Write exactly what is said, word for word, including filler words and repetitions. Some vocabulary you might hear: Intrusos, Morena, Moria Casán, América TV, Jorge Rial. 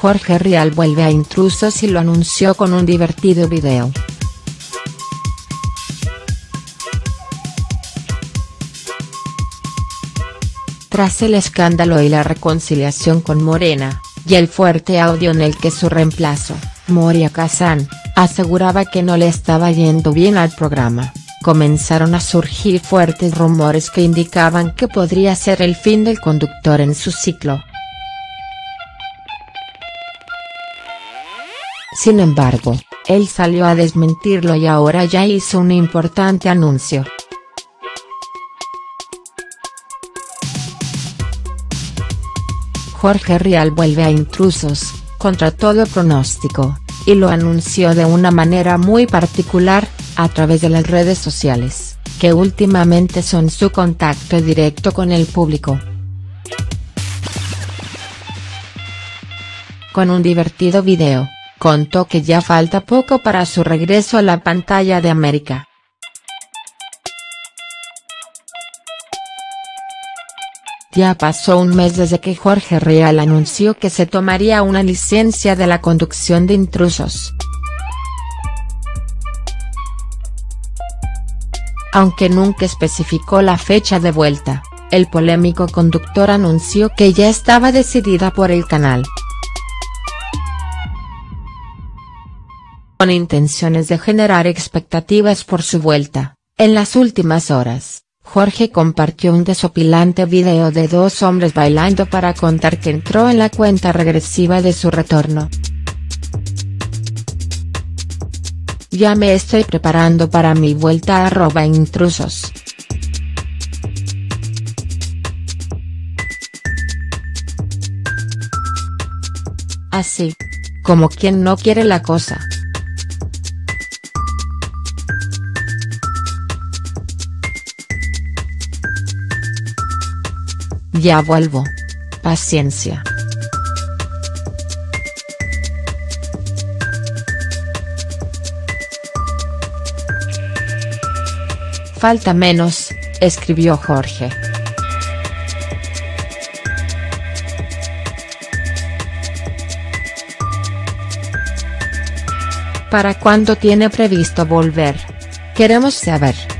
Jorge Rial vuelve a Intrusos y lo anunció con un divertido video. Tras el escándalo y la reconciliación con Morena, y el fuerte audio en el que su reemplazo, Moria Casán, aseguraba que no le estaba yendo bien al programa, comenzaron a surgir fuertes rumores que indicaban que podría ser el fin del conductor en su ciclo. Sin embargo, él salió a desmentirlo y ahora ya hizo un importante anuncio. Jorge Rial vuelve a Intrusos, contra todo pronóstico, y lo anunció de una manera muy particular, a través de las redes sociales, que últimamente son su contacto directo con el público. Con un divertido video, contó que ya falta poco para su regreso a la pantalla de América. Ya pasó un mes desde que Jorge Rial anunció que se tomaría una licencia de la conducción de Intrusos. Aunque nunca especificó la fecha de vuelta, el polémico conductor anunció que ya estaba decidida por el canal, con intenciones de generar expectativas por su vuelta. En las últimas horas, Jorge compartió un desopilante video de dos hombres bailando para contar que entró en la cuenta regresiva de su retorno. Ya me estoy preparando para mi vuelta arroba intrusos. Así, como quien no quiere la cosa. Ya vuelvo. Paciencia. Falta menos, escribió Jorge. ¿Para cuándo tiene previsto volver? Queremos saber.